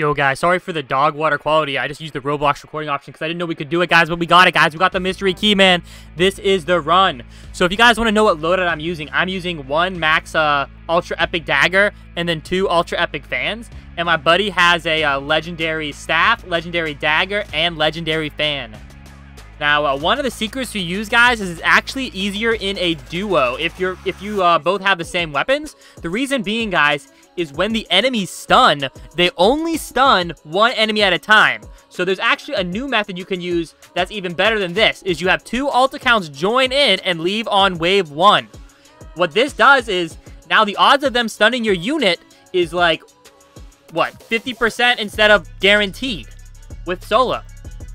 Yo, guys, sorry for the dog water quality. I just used the Roblox recording option because I didn't know we could do it, guys, but we got it, guys. We got the mystery key, man. This is the run. So if you guys want to know what loadout I'm using one max ultra epic dagger and then two ultra epic fans. And my buddy has a legendary staff, legendary dagger, and legendary fan. Now, one of the secrets to use, guys, is it's actually easier in a duo if you both have the same weapons. The reason being, guys, is when the enemies stun, they only stun one enemy at a time. So there's actually a new method you can use that's even better than this, is you have two alt accounts join in and leave on wave one. What this does is, now the odds of them stunning your unit is like, what, 50% instead of guaranteed with solo.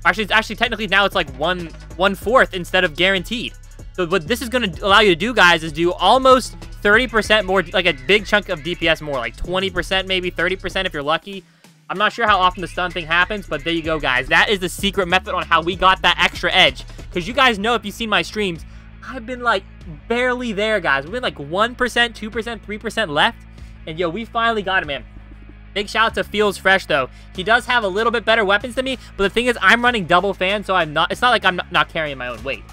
Actually, it's actually technically now it's like one fourth instead of guaranteed. So what this is going to allow you to do, guys, is do almost 30% more, like a big chunk of DPS more, like 20% maybe, 30% if you're lucky. I'm not sure how often the stun thing happens, but there you go, guys. That is the secret method on how we got that extra edge. Because you guys know, if you've seen my streams, I've been like barely there, guys. We've been like 1%, 2%, 3% left. And yo, we finally got it, man. Big shout out to Feels Fresh, though. He does have a little bit better weapons than me, but the thing is, I'm running double fan, so I'm not. It's not like I'm not carrying my own weight.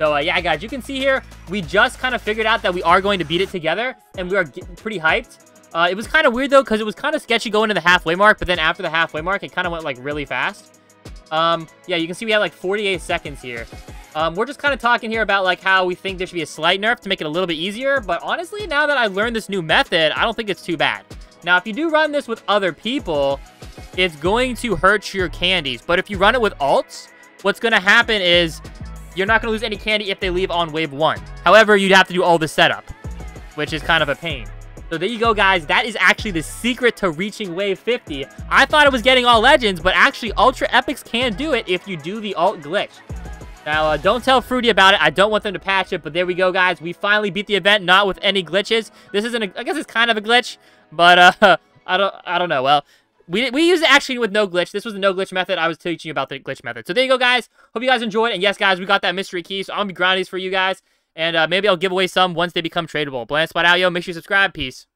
So yeah, guys, you can see here, we just kind of figured out that we are going to beat it together, and we are getting pretty hyped. It was kind of weird though, because it was kind of sketchy going to the halfway mark, but then after the halfway mark, it kind of went like really fast. Yeah, you can see we have like 48 seconds here. We're just kind of talking here about like how we think there should be a slight nerf to make it a little bit easier, but honestly, now that I learned this new method, I don't think it's too bad. Now, if you do run this with other people, it's going to hurt your candies. But if you run it with alts, what's going to happen is you're not going to lose any candy if they leave on wave one. However, you'd have to do all the setup, which is kind of a pain. So there you go, guys. That is actually the secret to reaching wave 50. I thought it was getting all legends, but actually ultra epics can do it if you do the alt glitch. Now, don't tell Fruity about it. I don't want them to patch it, but there we go, guys. We finally beat the event, not with any glitches. This isn't a, I guess it's kind of a glitch, but I don't know. Well, we used it actually with no glitch. This was the no glitch method. I was teaching you about the glitch method. So there you go, guys. Hope you guys enjoyed. And yes, guys, we got that mystery key, so I'm going to be grinding these for you guys. And maybe I'll give away some once they become tradable. Blam Spot out, yo. Make sure you subscribe. Peace.